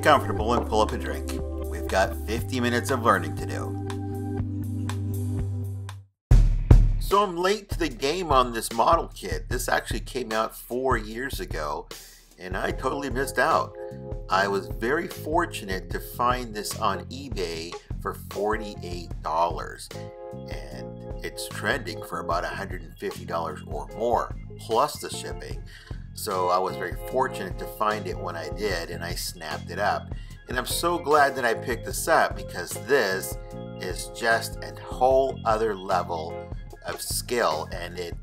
get comfortable and pull up a drink. We've got 50 minutes of learning to do. So I'm late to the game on this model kit. This actually came out 4 years ago and I totally missed out. I was very fortunate to find this on eBay for $48 and it's trending for about $150 or more plus the shipping. So I was very fortunate to find it when I did and I snapped it up. And I'm so glad that I picked this up because this is just a whole other level of skill, and it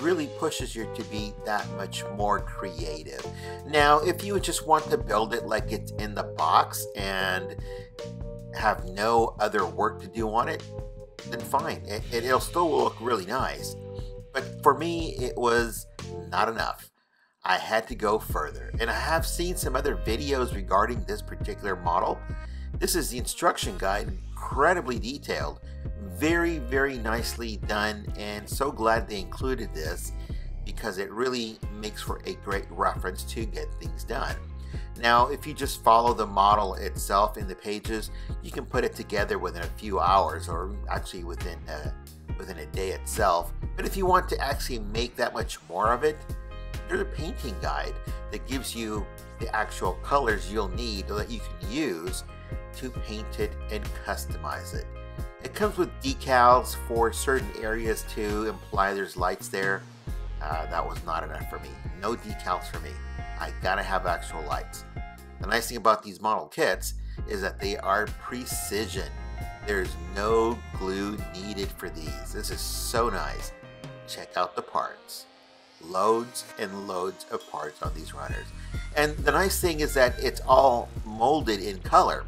really pushes you to be that much more creative. Now, if you just want to build it like it's in the box and have no other work to do on it, then fine. It'll still look really nice. But for me, it was not enough. I had to go further. And I have seen some other videos regarding this particular model. This is the instruction guide, incredibly detailed, very, very nicely done, and so glad they included this because it really makes for a great reference to get things done. Now, if you just follow the model itself in the pages, you can put it together within a few hours, or actually within a day itself. But if you want to actually make that much more of it, there's a painting guide that gives you the actual colors you'll need or that you can use to paint it and customize it. It comes with decals for certain areas to imply there's lights there. That was not enough for me. No decals for me. I gotta have actual lights. The nice thing about these model kits is that they are precision. There's no glue needed for these. This is so nice. Check out the parts. Loads and loads of parts on these runners. And the nice thing is that it's all molded in color.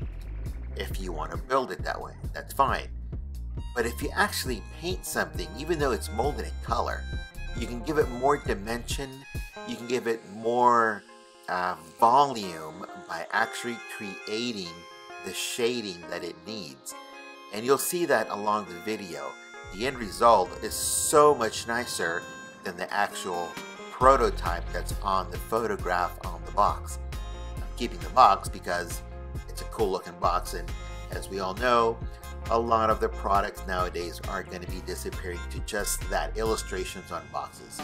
If you want to build it that way, that's fine. But if you actually paint something, even though it's molded in color, you can give it more dimension. You can give it more volume by actually creating the shading that it needs. And you'll see that along the video. The end result is so much nicer than the actual prototype that's on the photograph on the box. I'm keeping the box because it's a cool looking box, and as we all know, a lot of the products nowadays are going to be disappearing to just that, illustrations on boxes.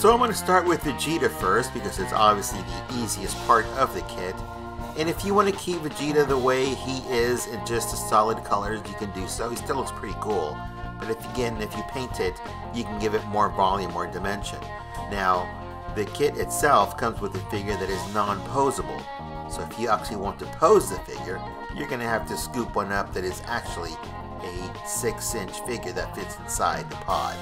So I'm going to start with Vegeta first because it's obviously the easiest part of the kit. And if you want to keep Vegeta the way he is in just the solid colors, you can do so. He still looks pretty cool. But if you paint it, you can give it more volume or dimension. Now, the kit itself comes with a figure that is non-posable. So if you actually want to pose the figure, you're going to have to scoop one up that is actually a 6-inch figure that fits inside the pod.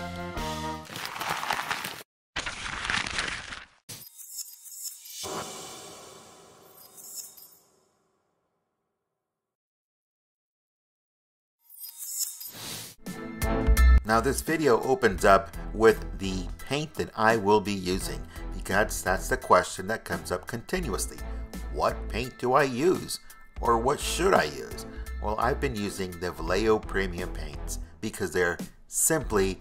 Now this video opens up with the paint that I will be using because that's the question that comes up continuously. What paint do I use? Or what should I use? Well, I've been using the Vallejo premium paints because they're simply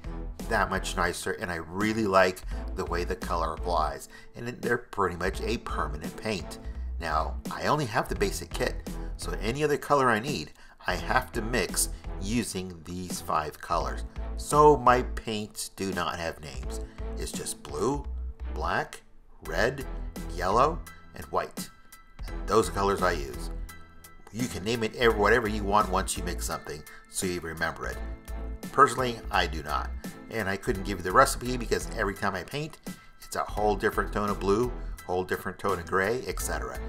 that much nicer and I really like the way the color applies, and they're pretty much a permanent paint. Now, I only have the basic kit, so any other color I need, I have to mix using these 5 colors. So my paints do not have names. It's just blue, black, red, yellow, and white. And those are colors I use. You can name it whatever you want once you mix something so you remember it. Personally, I do not. And I couldn't give you the recipe because every time I paint, it's a whole different tone of blue, whole different tone of gray, etc.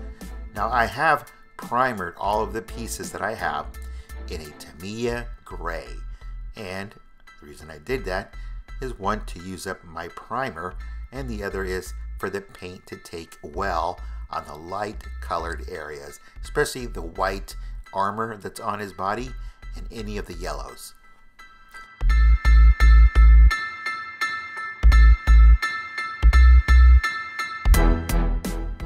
Now I have primered all of the pieces that I have get a Tamiya gray. And the reason I did that is one, to use up my primer, and the other is for the paint to take well on the light colored areas, especially the white armor that's on his body and any of the yellows.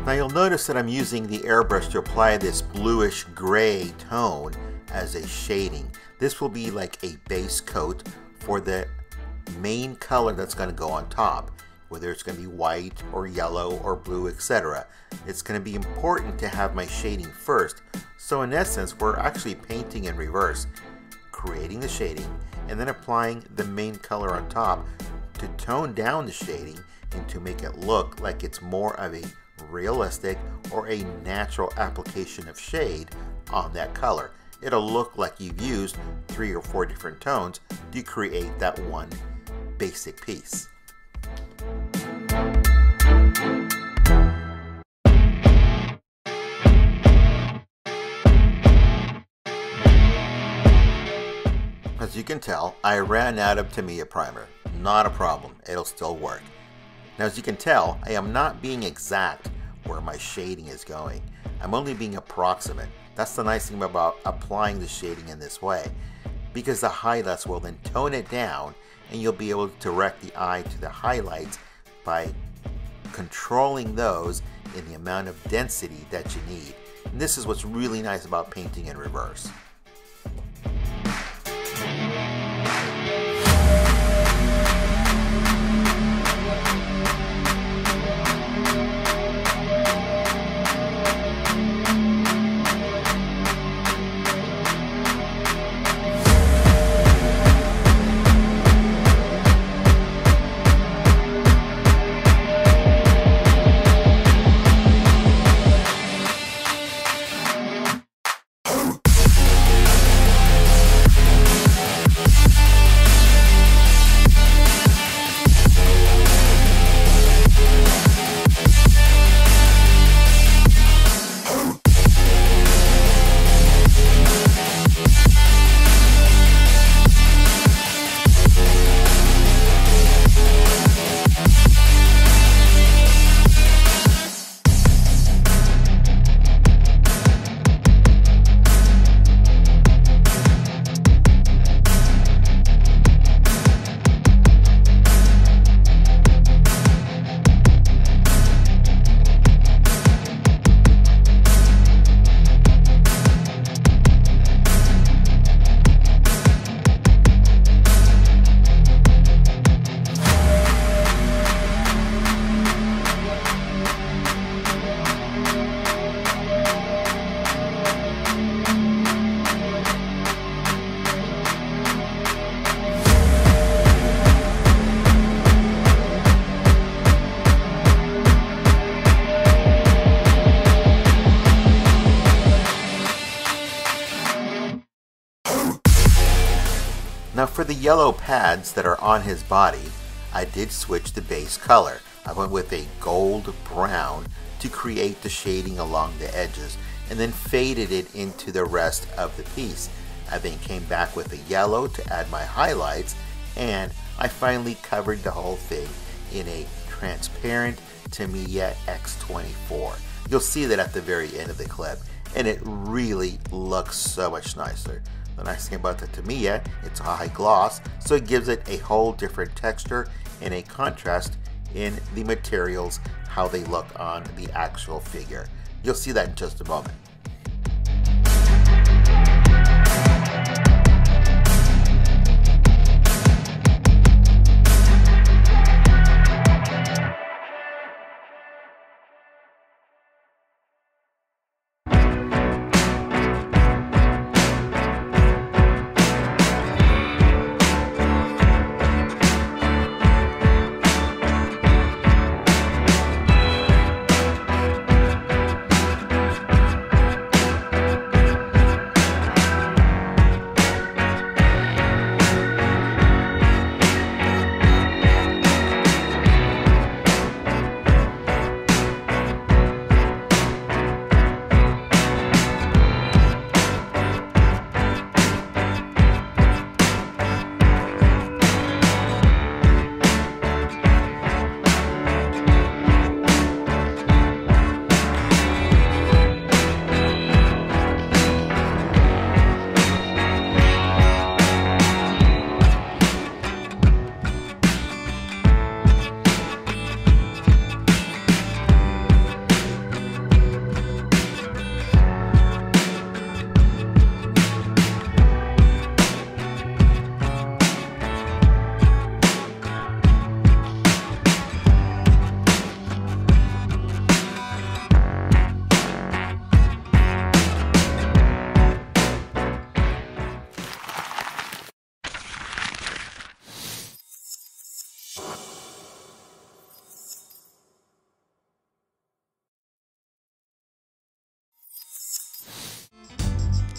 Now you'll notice that I'm using the airbrush to apply this bluish gray tone as a shading. This will be like a base coat for the main color that's going to go on top, whether it's going to be white or yellow or blue, etc. It's going to be important to have my shading first. So in essence, we're actually painting in reverse, creating the shading and then applying the main color on top to tone down the shading and to make it look like it's more of a realistic or a natural application of shade on that color. It'll look like you've used 3 or 4 different tones to create that one basic piece. As you can tell, I ran out of Tamiya primer. Not a problem, it'll still work. Now, as you can tell, I am not being exact where my shading is going. I'm only being approximate. That's the nice thing about applying the shading in this way, because the highlights will then tone it down and you'll be able to direct the eye to the highlights by controlling those in the amount of density that you need. And this is what's really nice about painting in reverse. Now for the yellow pads that are on his body, I did switch the base color. I went with a gold brown to create the shading along the edges and then faded it into the rest of the piece. I then came back with a yellow to add my highlights, and I finally covered the whole thing in a transparent Tamiya X24. You'll see that at the very end of the clip, and it really looks so much nicer. The nice thing about the Tamiya, it's a high gloss, so it gives it a whole different texture and a contrast in the materials, how they look on the actual figure. You'll see that in just a moment.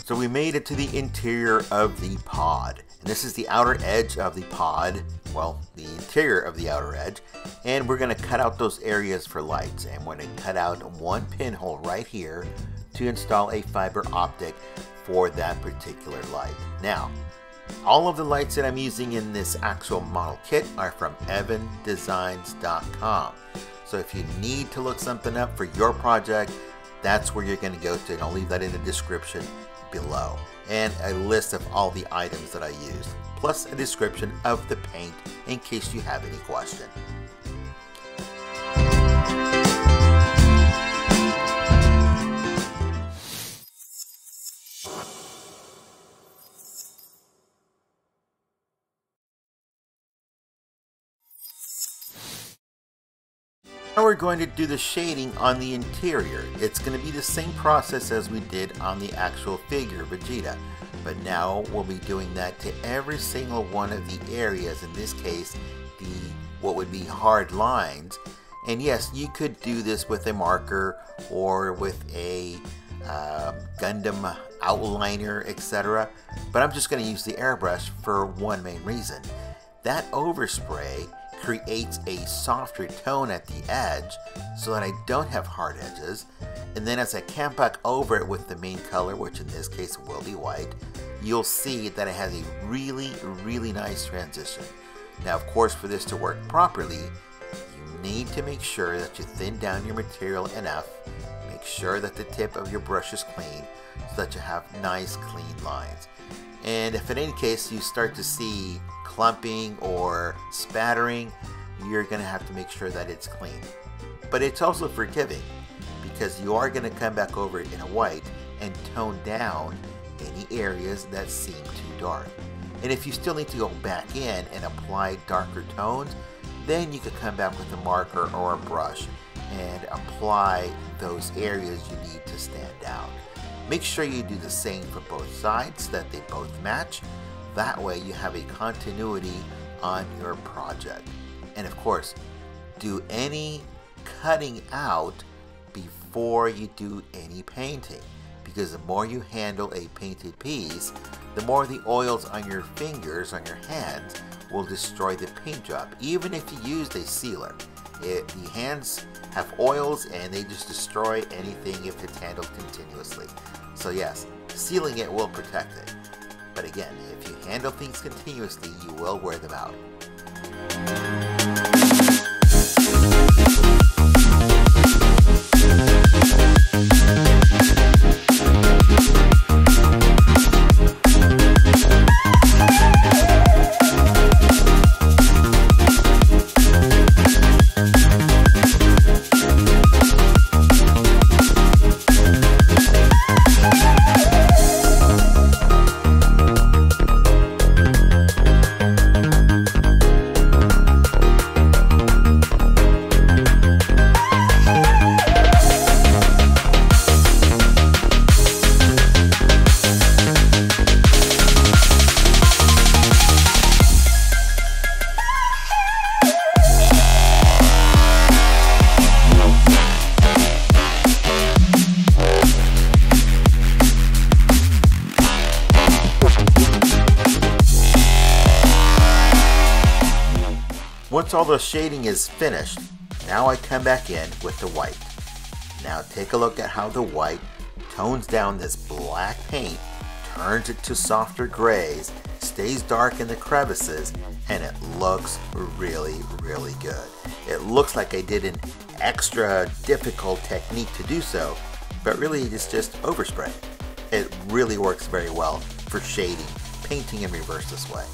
So we made it to the interior of the pod. And this is the outer edge of the pod, well, the interior of the outer edge. And we're going to cut out those areas for lights. And we're going to cut out one pinhole right here to install a fiber optic for that particular light. Now, all of the lights that I'm using in this actual model kit are from evandesigns.com. So if you need to look something up for your project, that's where you're going to go to, and I'll leave that in the description below, and a list of all the items that I used, plus a description of the paint in case you have any question. Now we're going to do the shading on the interior. It's going to be the same process as we did on the actual figure, Vegeta. But now we'll be doing that to every single one of the areas, in this case, what would be hard lines. And yes, you could do this with a marker or with a Gundam outliner, etc. But I'm just going to use the airbrush for one main reason. That overspray creates a softer tone at the edge so that I don't have hard edges, and then as I camp back over it with the main color, which in this case will be white, you'll see that it has a really nice transition. Now of course, for this to work properly, you need to make sure that you thin down your material enough, make sure that the tip of your brush is clean so that you have nice clean lines. And if in any case you start to see clumping or spattering, you're going to have to make sure that it's clean. But it's also forgiving, because you are going to come back over it in a white and tone down any areas that seem too dark. And if you still need to go back in and apply darker tones, then you could come back with a marker or a brush and apply those areas you need to stand out. Make sure you do the same for both sides so that they both match. That way you have a continuity on your project. And of course, do any cutting out before you do any painting, because the more you handle a painted piece, the more the oils on your fingers, on your hands, will destroy the paint job, even if you used a sealer. The hands have oils and they just destroy anything if it's handled continuously. So yes, sealing it will protect it. But again, if you handle things continuously, you will wear them out. Once all the shading is finished, now I come back in with the white. Now take a look at how the white tones down this black paint, turns it to softer grays, stays dark in the crevices, and it looks really good. It looks like I did an extra difficult technique to do so, but really it's just overspray. It really works very well for shading, painting in reverse this way.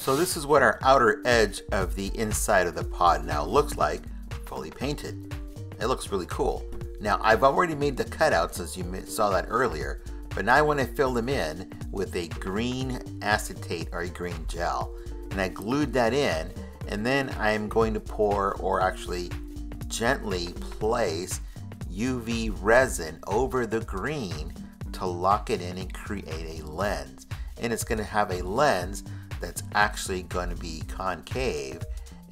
So this is what our outer edge of the inside of the pod now looks like, fully painted. It looks really cool. Now I've already made the cutouts, as you saw that earlier, but now I want to fill them in with a green acetate or a green gel. And I glued that in, and then I'm going to pour, or actually gently place, UV resin over the green to lock it in and create a lens. And it's going to have a lens that's actually going to be concave,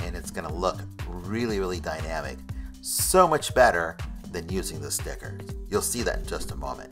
and it's going to look really, really dynamic. So much better than using the stickers. You'll see that in just a moment.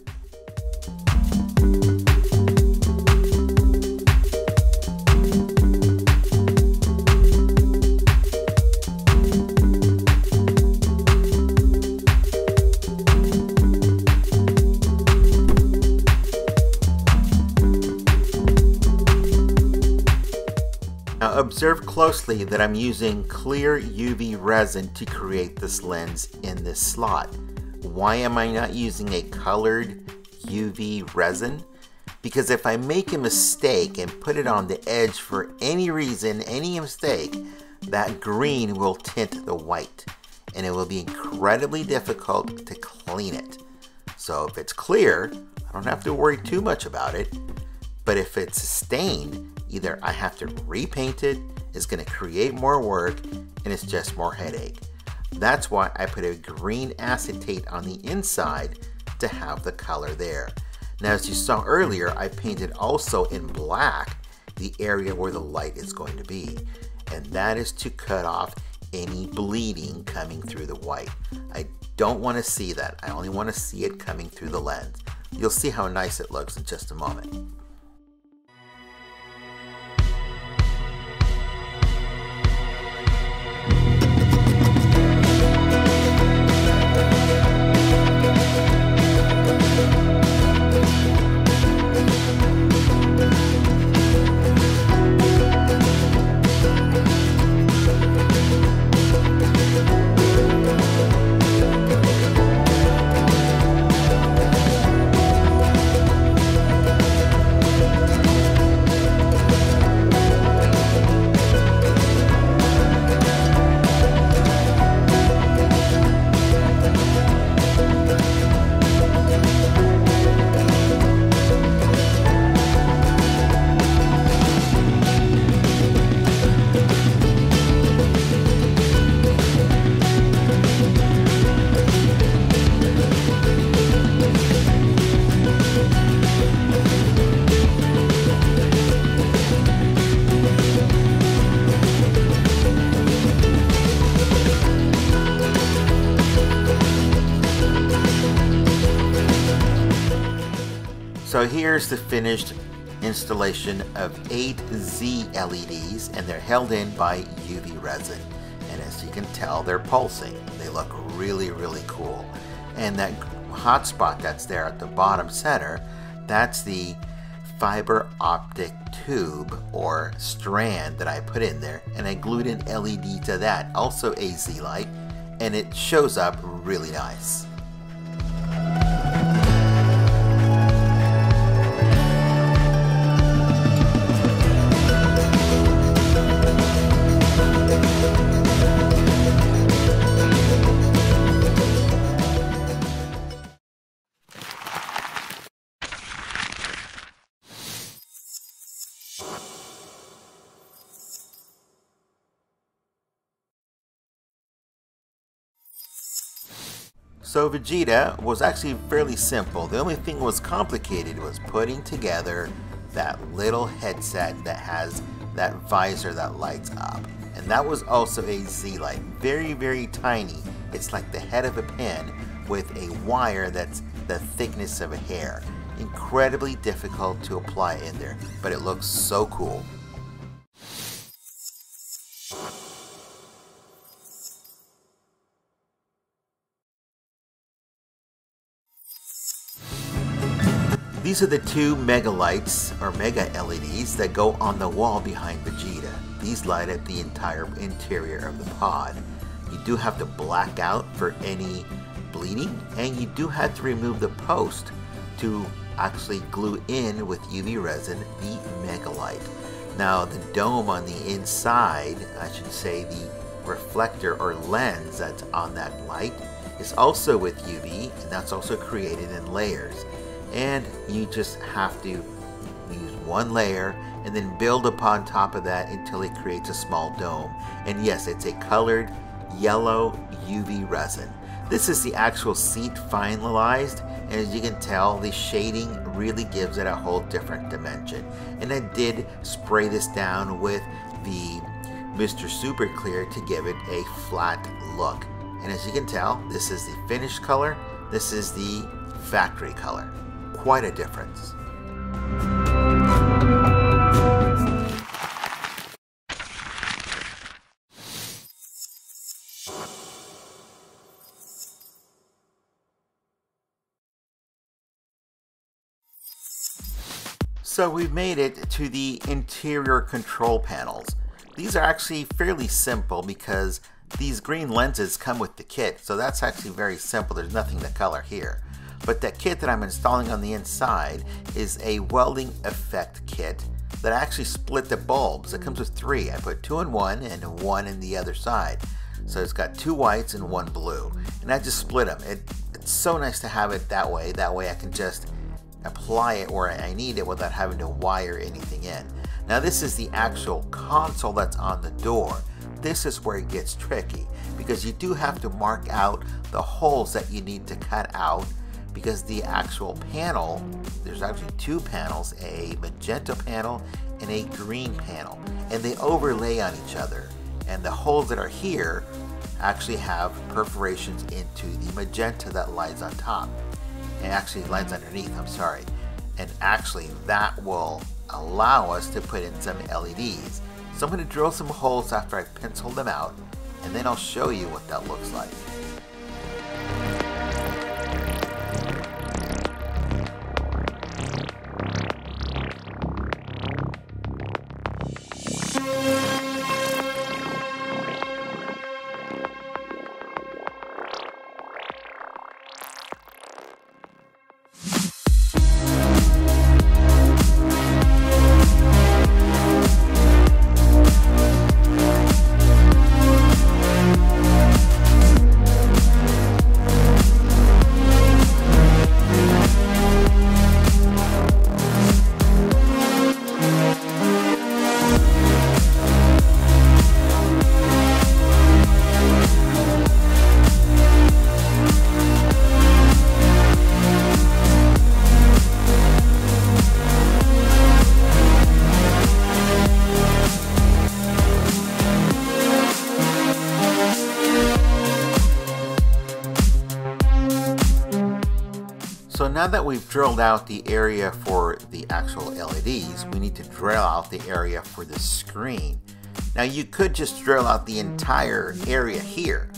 Now observe closely that I'm using clear UV resin to create this lens in this slot. Why am I not using a colored UV resin? Because if I make a mistake and put it on the edge for any reason, any mistake, that green will tint the white and it will be incredibly difficult to clean it. So if it's clear, I don't have to worry too much about it, but if it's stained, either I have to repaint it, it's going to create more work, and it's just more headache. That's why I put a green acetate on the inside to have the color there. Now, as you saw earlier, I painted also in black the area where the light is going to be, and that is to cut off any bleeding coming through the white. I don't want to see that. I only want to see it coming through the lens. You'll see how nice it looks in just a moment. So here's the finished installation of 8 Z-LEDs, and they're held in by UV resin. And as you can tell, they're pulsing. They look really, really cool. And that hot spot that's there at the bottom center, that's the fiber optic tube or strand that I put in there. And I glued an LED to that, also a Z-light, and it shows up really nice. So Vegeta was actually fairly simple. The only thing that was complicated was putting together that little headset that has that visor that lights up. And that was also a Z-light, very, very tiny. It's like the head of a pin with a wire that's the thickness of a hair. Incredibly difficult to apply in there, but it looks so cool. These are the 2 mega lights, or mega LEDs, that go on the wall behind Vegeta. These light up the entire interior of the pod. You do have to black out for any bleeding, and you do have to remove the post to actually glue in with UV resin the mega light. Now the dome on the inside, I should say the reflector or lens that's on that light, is also with UV, and that's also created in layers. And you just have to use one layer and then build upon top of that until it creates a small dome. And yes, it's a colored yellow UV resin. This is the actual seat finalized, and as you can tell, the shading really gives it a whole different dimension. And I did spray this down with the Mr. Super Clear to give it a flat look. And as you can tell, this is the finished color, this is the factory color. Quite a difference. So we've made it to the interior control panels. These are actually fairly simple because these green lenses come with the kit, so that's actually very simple. There's nothing to color here. But the kit that I'm installing on the inside is a welding effect kit that I actually split the bulbs. It comes with three. I put two in one and one in the other side. So it's got two whites and one blue. And I just split them. It's so nice to have it that way. That way I can just apply it where I need it without having to wire anything in. Now this is the actual console that's on the door. This is where it gets tricky because you do have to mark out the holes that you need to cut out, because the actual panel, there's actually two panels, a magenta panel and a green panel, and they overlay on each other. And the holes that are here actually have perforations into the magenta that lies on top. And actually lies underneath, I'm sorry. And actually that will allow us to put in some LEDs. So I'm gonna drill some holes after I pencil them out, and then I'll show you what that looks like. So now that we've drilled out the area for the actual LEDs, we need to drill out the area for the screen. Now you could just drill out the entire area here,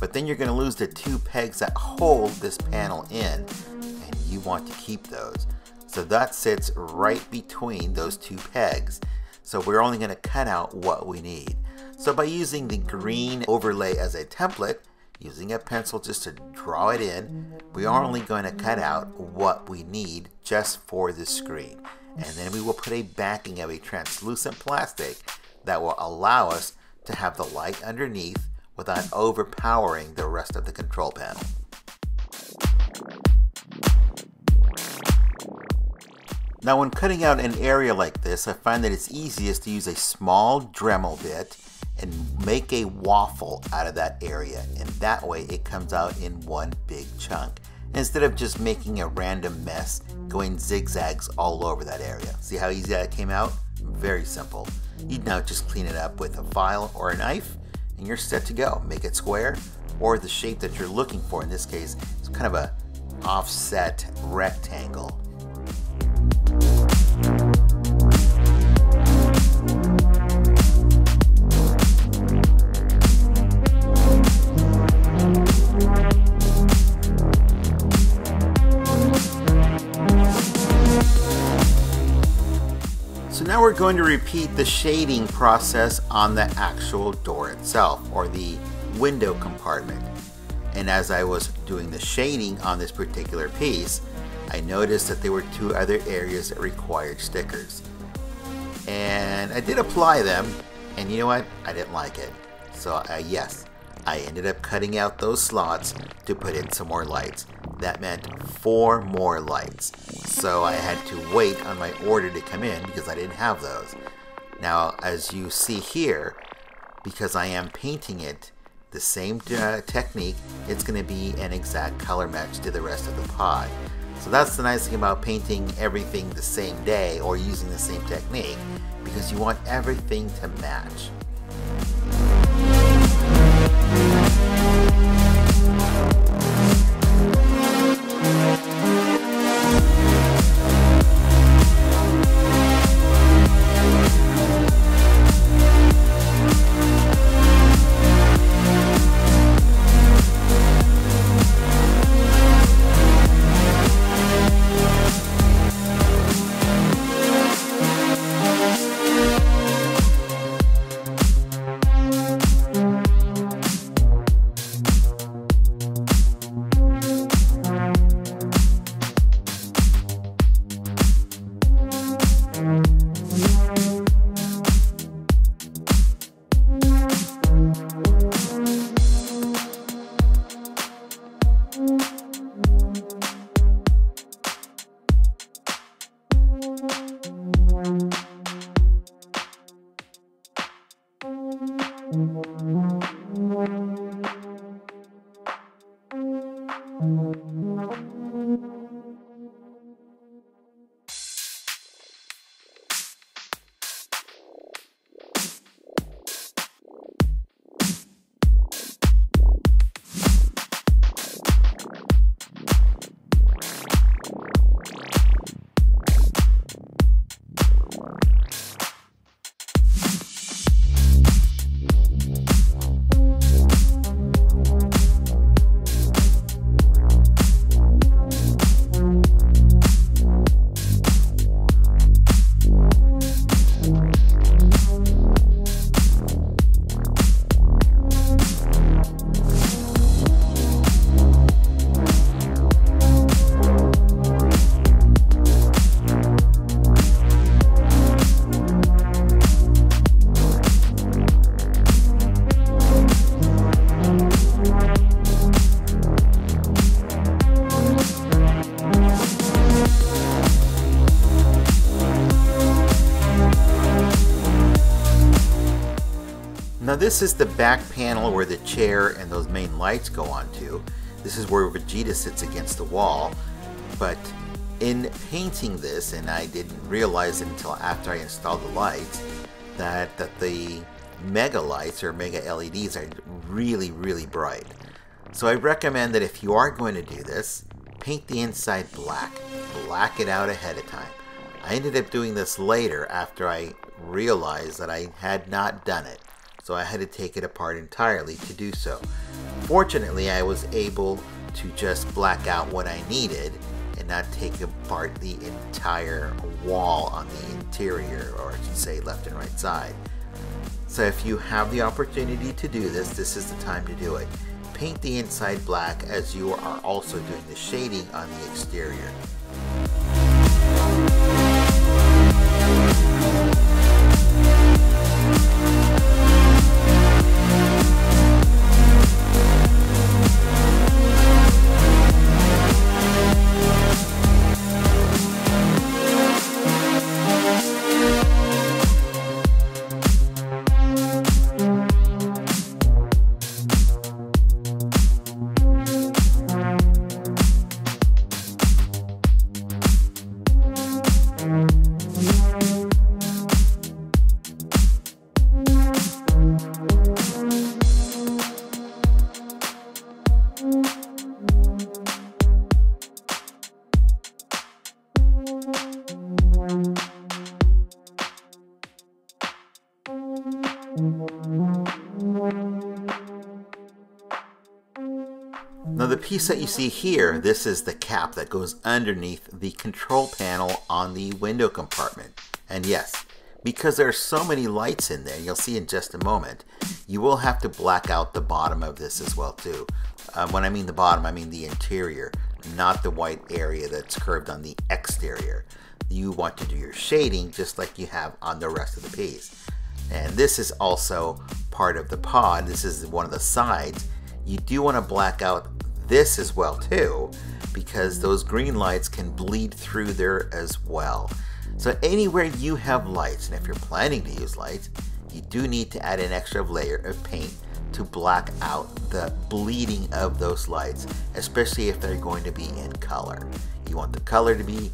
but then you're going to lose the two pegs that hold this panel in, and you want to keep those. So that sits right between those two pegs. So we're only going to cut out what we need. So by using the green overlay as a template, using a pencil just to draw it in, we are only going to cut out what we need just for the screen. And then we will put a backing of a translucent plastic that will allow us to have the light underneath without overpowering the rest of the control panel. Now when cutting out an area like this, I find that it's easiest to use a small Dremel bit and make a waffle out of that area, and that way it comes out in one big chunk instead of just making a random mess going zigzags all over that area. See how easy that came out? Very simple. You'd now just clean it up with a file or a knife and you're set to go. Make it square or the shape that you're looking for. In this case, it's kind of a offset rectangle. Now we're going to repeat the shading process on the actual door itself, or the window compartment. And as I was doing the shading on this particular piece, I noticed that there were two other areas that required stickers. and I did apply them, and you know what, I didn't like it. So yes, I ended up cutting out those slots to put in some more lights. That meant 4 more lights. So I had to wait on my order to come in because I didn't have those. Now, as you see here, because I am painting it the same technique, it's going to be an exact color match to the rest of the pod. So that's the nice thing about painting everything the same day or using the same technique, because you want everything to match. Now this is the back panel where the chair and those main lights go onto. This is where Vegeta sits against the wall. But in painting this, and I didn't realize it until after I installed the lights, that the mega lights or mega LEDs are really, really bright. So I recommend that if you are going to do this, paint the inside black. Black it out ahead of time. I ended up doing this later after I realized that I had not done it. So I had to take it apart entirely to do so. Fortunately, I was able to just black out what I needed and not take apart the entire wall on the interior, or I should say left and right side. So if you have the opportunity to do this, this is the time to do it. Paint the inside black as you are also doing the shading on the exterior. Now the piece that you see here, this is the cap that goes underneath the control panel on the window compartment. And yes, because there are so many lights in there, you'll see in just a moment, you will have to black out the bottom of this as well too. When I mean the bottom, I mean the interior, not the white area that's curved on the exterior. you want to do your shading just like you have on the rest of the piece. And this is also part of the pod. This is one of the sides. You do want to black out this as well too, because those green lights can bleed through there as well. So anywhere you have lights, and if you're planning to use lights, you do need to add an extra layer of paint to black out the bleeding of those lights, especially if they're going to be in color. You want the color to be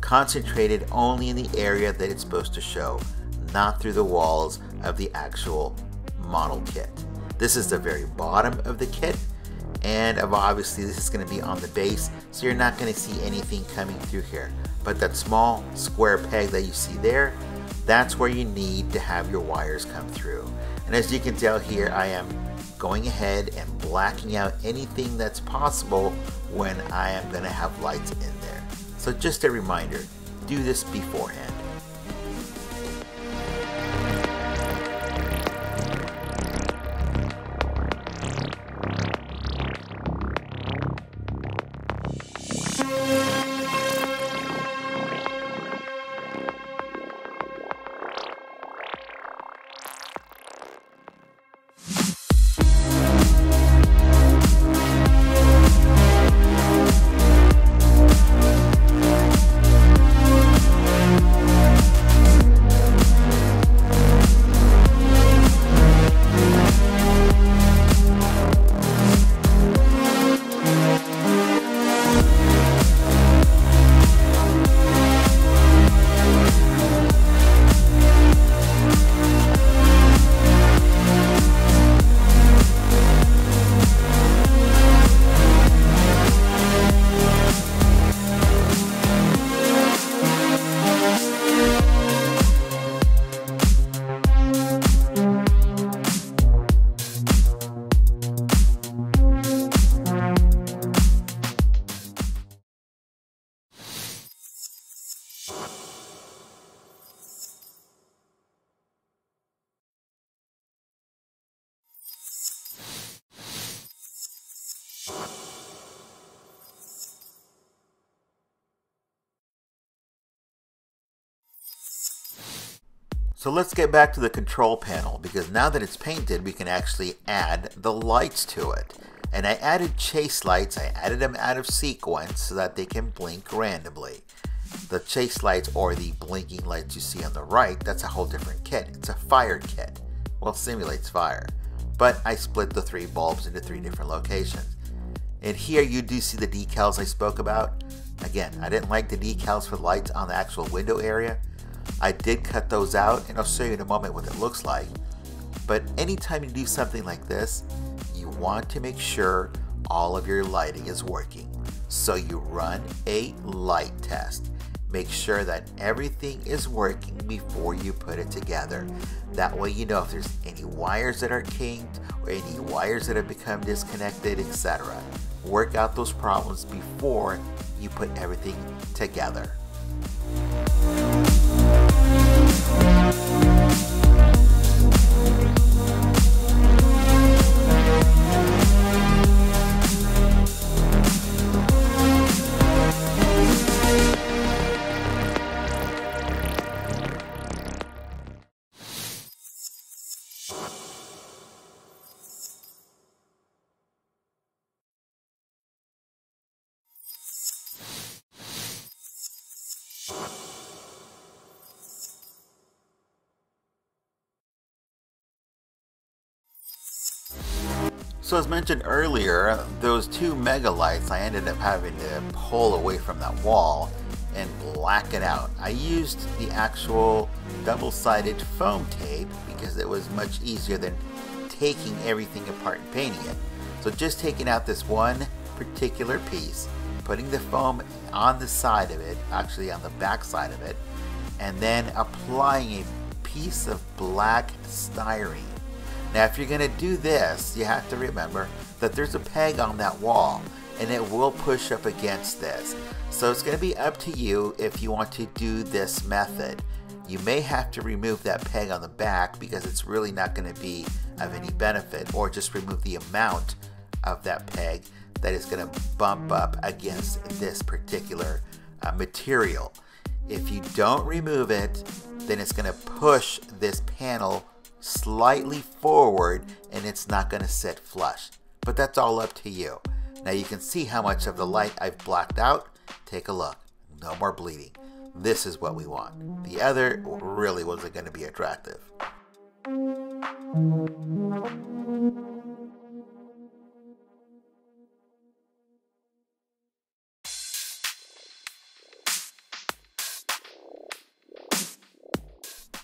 concentrated only in the area that it's supposed to show, not through the walls of the actual model kit. This is the very bottom of the kit, and obviously this is going to be on the base, so you're not going to see anything coming through here. But that small square peg that you see there, that's where you need to have your wires come through. And as you can tell here, I am going ahead and blacking out anything that's possible when I am going to have lights in there. So just a reminder, do this beforehand. So let's get back to the control panel, because now that it's painted, we can actually add the lights to it. And I added chase lights. I added them out of sequence so that they can blink randomly. The chase lights, or the blinking lights you see on the right, that's a whole different kit. It's a fire kit. Well, it simulates fire. But I split the three bulbs into three different locations. And here you do see the decals I spoke about. Again, I didn't like the decals for the lights on the actual window area. I did cut those out, and I'll show you in a moment what it looks like. But anytime you do something like this, you want to make sure all of your lighting is working. So you run a light test. Make sure that everything is working before you put it together. That way you know if there's any wires that are kinked or any wires that have become disconnected, etc. Work out those problems before you put everything together. So as mentioned earlier, those two mega lights, I ended up having to pull away from that wall and black it out. I used the actual double-sided foam tape because it was much easier than taking everything apart and painting it. So just taking out this one particular piece, putting the foam on the side of it, actually on the back side of it, and then applying a piece of black styrene. Now, if you're going to do this, you have to remember that there's a peg on that wall, and it will push up against this. So it's going to be up to you if you want to do this method. You may have to remove that peg on the back because it's really not going to be of any benefit, or just remove the amount of that peg that is going to bump up against this particular material. If you don't remove it, then it's going to push this panel slightly forward and it's not going to sit flush. But that's all up to you. Now you can see how much of the light I've blocked out. Take a look. No more bleeding. This is what we want. The other really wasn't going to be attractive.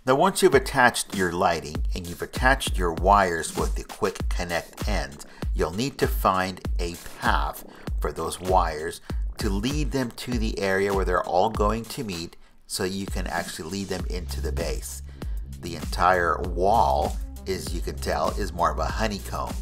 Now once you've attached your lighting and you've attached your wires with the quick connect ends, you'll need to find a path for those wires to lead them to the area where they're all going to meet so you can actually lead them into the base. The entire wall, as you can tell, is more of a honeycomb.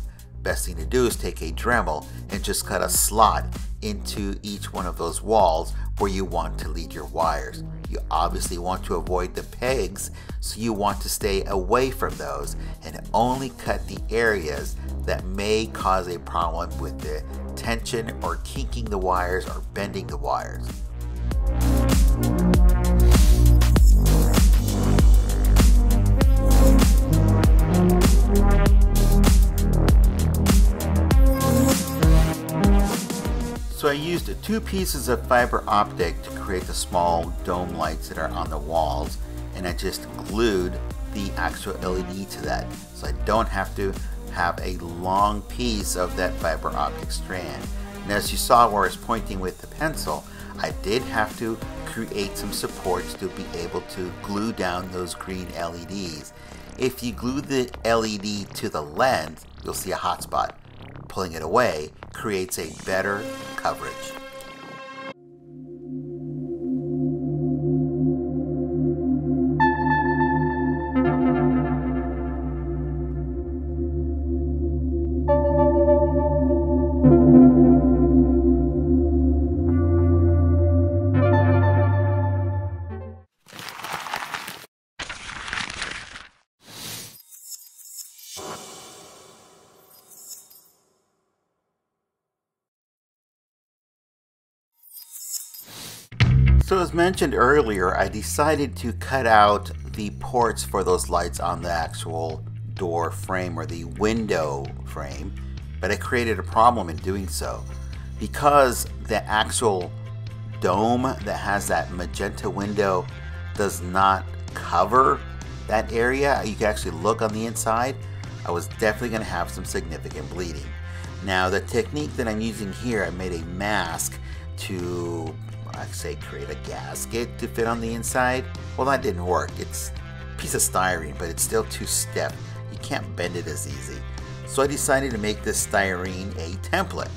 Best thing to do is take a Dremel and just cut a slot into each one of those walls where you want to lead your wires. You obviously want to avoid the pegs, so you want to stay away from those and only cut the areas that may cause a problem with the tension or kinking the wires or bending the wires. So I used two pieces of fiber optic to create the small dome lights that are on the walls, and I just glued the actual LED to that, so I don't have to have a long piece of that fiber optic strand. And as you saw where I was pointing with the pencil, I did have to create some supports to be able to glue down those green LEDs. If you glue the LED to the lens, you'll see a hot spot. Pulling it away creates a better coverage. So as mentioned earlier, I decided to cut out the ports for those lights on the actual door frame or the window frame, but I created a problem in doing so. Because the actual dome that has that magenta window does not cover that area, you can actually look on the inside, I was definitely going to have some significant bleeding. Now the technique that I'm using here, I made a mask to create a gasket to fit on the inside. Well, that didn't work. It's a piece of styrene, but it's still too stiff. You can't bend it as easy. So I decided to make this styrene a template.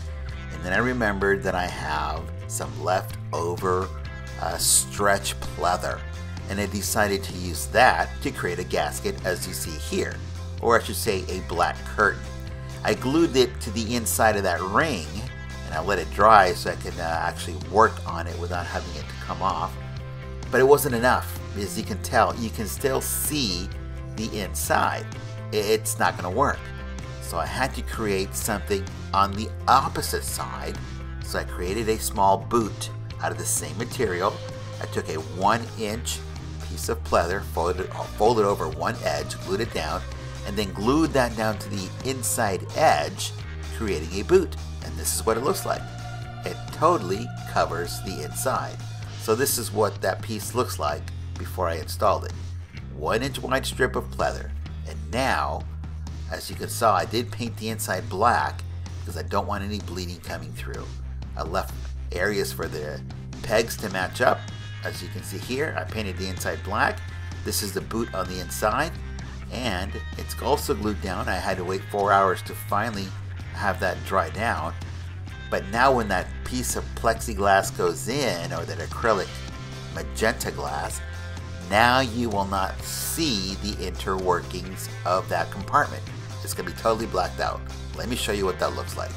And then I remembered that I have some leftover stretch pleather. And I decided to use that to create a gasket, as you see here. Or I should say a black curtain. I glued it to the inside of that ring, and I let it dry so I could actually work on it without having it to come off. But it wasn't enough. As you can tell, you can still see the inside. It's not going to work. So I had to create something on the opposite side. So I created a small boot out of the same material. I took a 1-inch piece of pleather, folded over one edge, glued it down, and then glued that down to the inside edge, creating a boot. And this is what it looks like. It totally covers the inside. So this is what that piece looks like before I installed it. 1-inch wide strip of pleather. And now, as you can see, I did paint the inside black because I don't want any bleeding coming through. I left areas for the pegs to match up. As you can see here, I painted the inside black. This is the boot on the inside. And it's also glued down. I had to wait 4 hours to finally have that dry down, but now when that piece of plexiglass goes in, or that acrylic magenta glass, now you will not see the interworkings of that compartment. It's going to be totally blacked out. Let me show you what that looks like.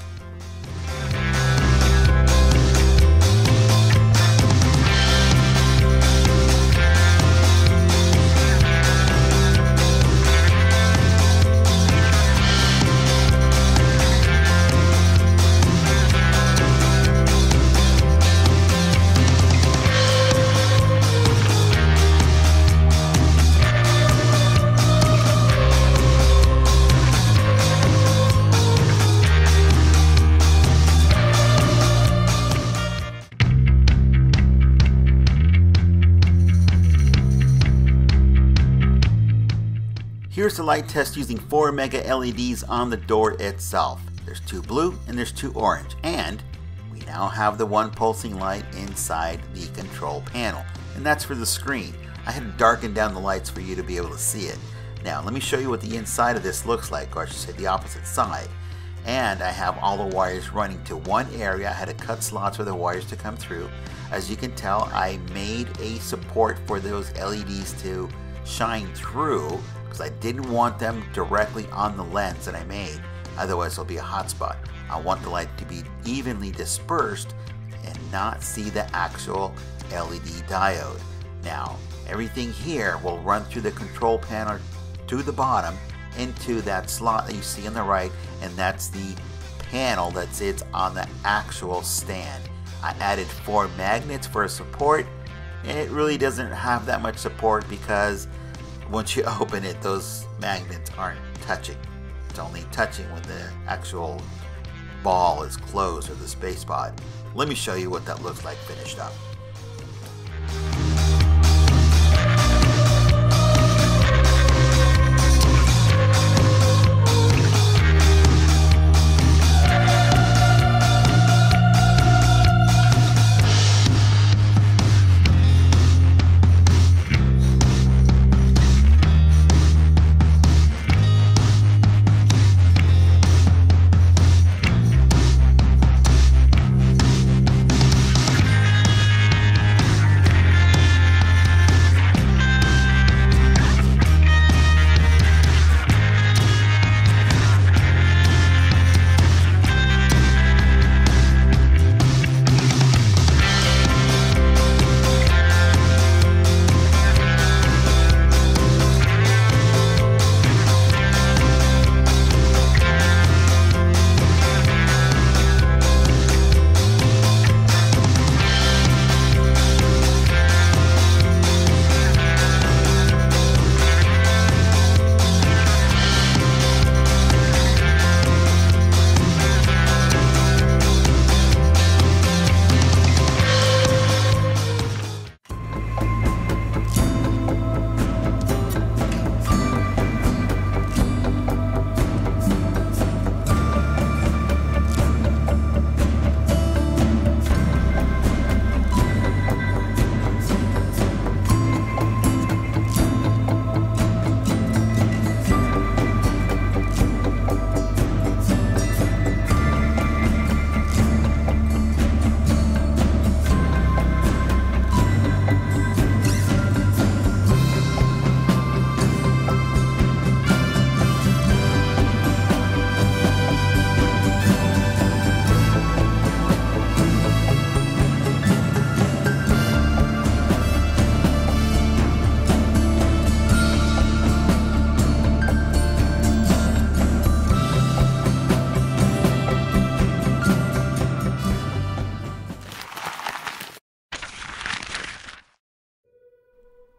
Here's the light test using 4 mega LEDs on the door itself. There's 2 blue and there's 2 orange, and we now have the one pulsing light inside the control panel, and that's for the screen. I had to darken down the lights for you to be able to see it. Now let me show you what the inside of this looks like, or I should say the opposite side. And I have all the wires running to one area. I had to cut slots for the wires to come through. As you can tell, I made a support for those LEDs to shine through because I didn't want them directly on the lens that I made, otherwise it'll be a hot spot. I want the light to be evenly dispersed and not see the actual LED diode. Now everything here will run through the control panel to the bottom into that slot that you see on the right, and that's the panel that sits on the actual stand. I added 4 magnets for a support, and it really doesn't have that much support because once you open it, those magnets aren't touching. It's only touching when the actual ball is closed or the space pod. Let me show you what that looks like finished up.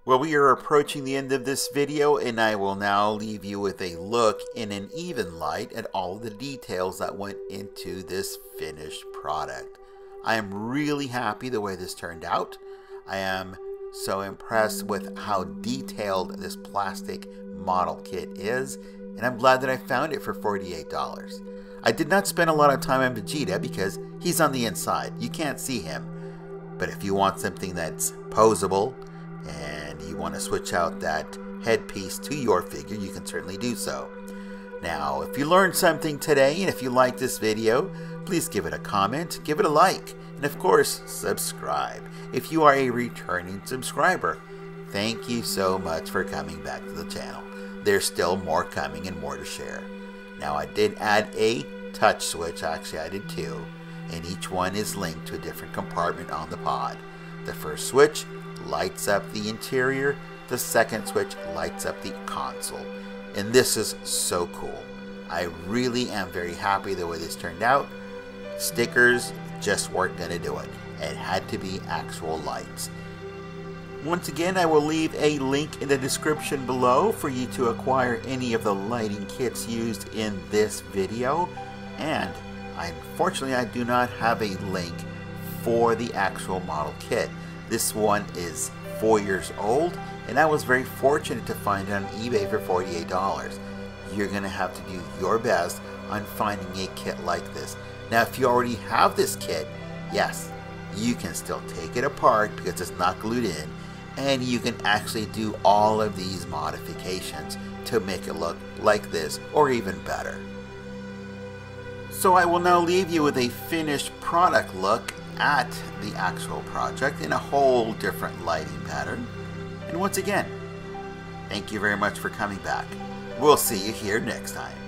Well, we are approaching the end of this video, and I will now leave you with a look in an even light at all the details that went into this finished product. I am really happy the way this turned out. I am so impressed with how detailed this plastic model kit is, and I'm glad that I found it for $48. I did not spend a lot of time on Vegeta because he's on the inside. You can't see him, but if you want something that's posable, and you want to switch out that headpiece to your figure, you can certainly do so. Now, if you learned something today, and if you like this video, please give it a comment, give it a like, and of course, subscribe. If you are a returning subscriber, thank you so much for coming back to the channel. There's still more coming and more to share. Now, I did add a touch switch, actually I did 2, and each one is linked to a different compartment on the pod. The first switch lights up the interior, the second switch lights up the console, and this is so cool. I really am very happy the way this turned out. Stickers just weren't going to do it. It had to be actual lights. Once again, I will leave a link in the description below for you to acquire any of the lighting kits used in this video, and unfortunately I do not have a link for the actual model kit. This one is 4 years old, and I was very fortunate to find it on eBay for $48. You're going to have to do your best on finding a kit like this. Now, if you already have this kit, yes, you can still take it apart because it's not glued in, and you can actually do all of these modifications to make it look like this or even better. So I will now leave you with a finished product look at the actual project in a whole different lighting pattern. And once again, thank you very much for coming back. We'll see you here next time.